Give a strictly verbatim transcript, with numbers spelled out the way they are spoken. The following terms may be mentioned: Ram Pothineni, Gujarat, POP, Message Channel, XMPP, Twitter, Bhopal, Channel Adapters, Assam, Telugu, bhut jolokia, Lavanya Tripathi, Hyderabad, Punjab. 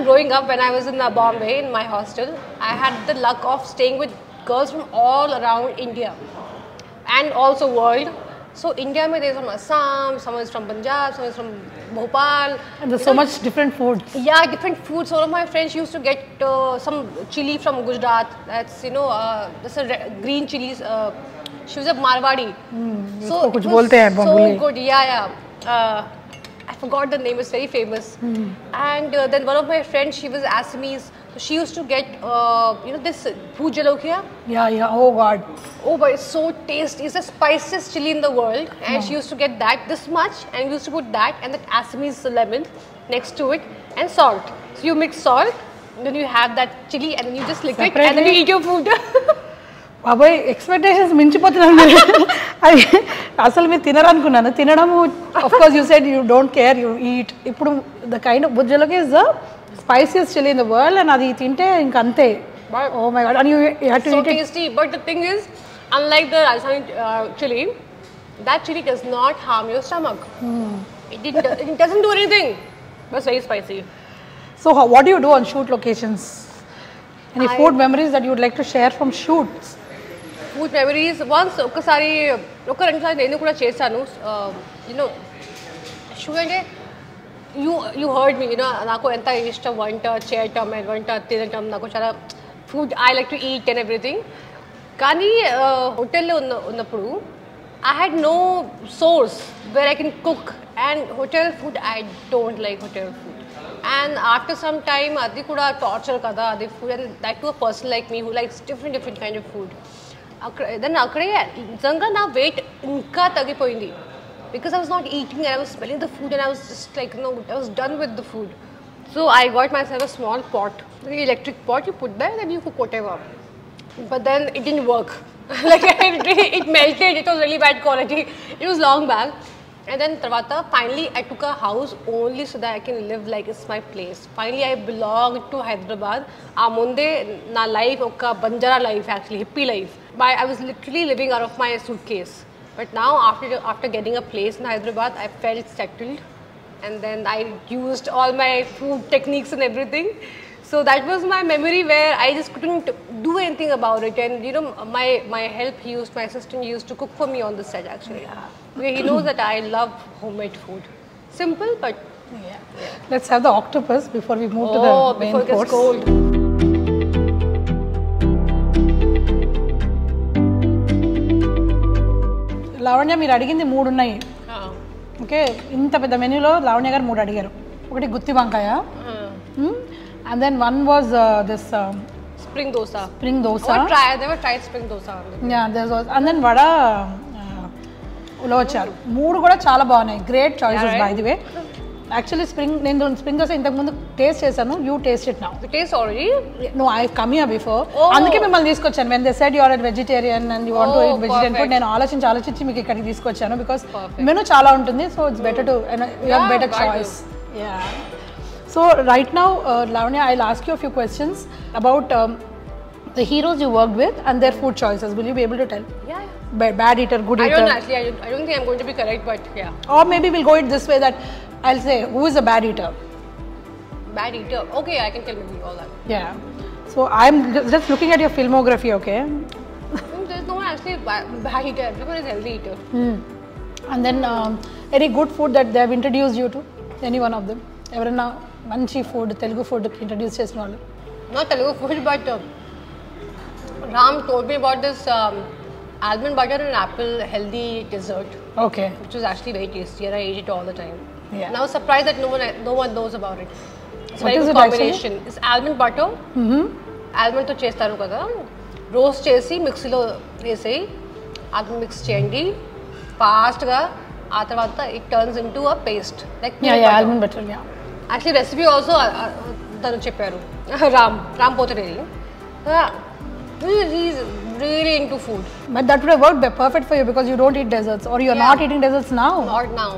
that growing up, when I was in Bombay in my hostel, I had the luck of staying with girls from all around India and also world. So India, there's from Assam, someone is from Punjab, someone is from Bhopal. And there's you so know, much different foods. Yeah, different foods. All of my friends used to get uh, some chili from Gujarat. That's, you know, uh, that's a green chilies. Uh, she was a Marwadi. Mm, so it was hai, so good. Yeah, yeah. Uh, I forgot the name. It's very famous. Mm. And uh, then one of my friends, she was Assamese. So she used to get, uh, you know, this bhut jolokia. Yeah, yeah. Oh, God. Oh, but it's so tasty. It's the spiciest chili in the world. And yeah. she used to get that this much. And we used to put that and that Assamese lemon next to it and salt. So you mix salt, then you have that chili, and then you just lick Separately? it, and then you eat your food. Baba, expectations minchipothunnam. I asal me tinaran kunana. Tinadamu, of course, you said you don't care, you eat. Ippudu, the kind of bhut jolokia is the spiciest chili in the world, and adi tinte inkante. Oh my God! And you, you had to so eat tasty. It. But the thing is, unlike the Rajasthani uh, chili, that chili does not harm your stomach. Hmm. It, it, it doesn't do anything. But it's very spicy. So, how, what do you do on shoot locations? Any I, food memories that you would like to share from shoots? Food memories. Once, okasari, okkaranusari nenu kuda chesanu. You know, shooting. You you heard me, you know, naku enta ishta vanta cheta me vanta tinatam naku chala food I like to eat and everything. Kani hotel lo unnappudu I had no source where I can cook, and hotel food I don't like hotel food. And after some time adi kuda torture kada adi food, and that to a person like me who likes different different kind of food. Then akkade nijanga na weight inka tagipoyindi. Because I was not eating and I was smelling the food and I was just like, no, I was done with the food. So I got myself a small pot, the electric pot, you put there and then you cook whatever. But then it didn't work. Like it, it melted, it was really bad quality. It was long back. And then tarvata, finally I took a house only so that I can live like it's my place. Finally I belonged to Hyderabad. Amunde na life, oka banjara life actually, hippie life. My, I was literally living out of my suitcase. But now, after after getting a place in Hyderabad, I felt settled, and then I used all my food techniques and everything. So that was my memory where I just couldn't do anything about it. And you know, my my help he used, my assistant used to cook for me on the set actually. Yeah. Where he knows that I love homemade food. Simple, but yeah. yeah. Let's have the octopus before we move oh, to the main course. Before it gets cold. Lavanya, మీరు అడిగింది మూడు ఉన్నాయి okay ఇంత పెద్ద మెనూలో లావణ్య గారు మూడు అడిగారు ఒకటి gutti vankaya and then one was this spring dosa spring dosa I try I never tried spring dosa yeah there was and then vada ulavacharu మూడు కూడా చాలా బాగున్నాయి great choices by the way actually spring నేను స్ప్రింగ్ దోసా ఇంతకు ముందు టేస్ట్ చేశాను you taste it now you taste already no I come here before అందుకే మిమ్మల్ని తీసుకొచ్చాను when they said you are a vegetarian and you want to eat vegetarian food నేను ఆలోచించి ఆలోచించి మీకు ఇక్కడికి తీసుకొచ్చాను బికాజ్ మెనూ చాలా ఉంటుంది so it's better to you have better choice yeah so right now Lavanya I will ask you a few questions about the heroes you worked with and their food choices. Will you be able to tell? Yeah. Bad, bad eater, good eater. I don't actually, I don't, I don't think I'm going to be correct, but yeah. Or maybe we'll go it this way that I'll say, who is a bad eater? Bad eater? Okay, I can tell maybe all that. Yeah. So I'm just looking at your filmography, okay? There's no one actually bad, bad eater. Everyone is healthy eater. Mm. And then, um, any good food that they have introduced you to? Any one of them? Everyone, Manchi food, Telugu food, introduced you to? Not Telugu food, but... Uh, Ram told me about this um, almond butter and apple healthy dessert. Okay. Which was actually very tasty, and I ate it all the time. Yeah. And I was surprised that no one no one knows about it. It's a very good combination. Actually? It's almond butter. Mm-hmm. Almond to chestaru kada. Roast chesi mixilo chesi. Adu mix cheyandi. Fast ga aa tarvata it turns into a paste. Like yeah, yeah, butter. Almond butter, yeah. Actually recipe also tanu chepparu. Ram Ram Pothineni. He's really into food. But that would have worked perfect for you because you don't eat desserts or you're yeah. not eating desserts now. Not now.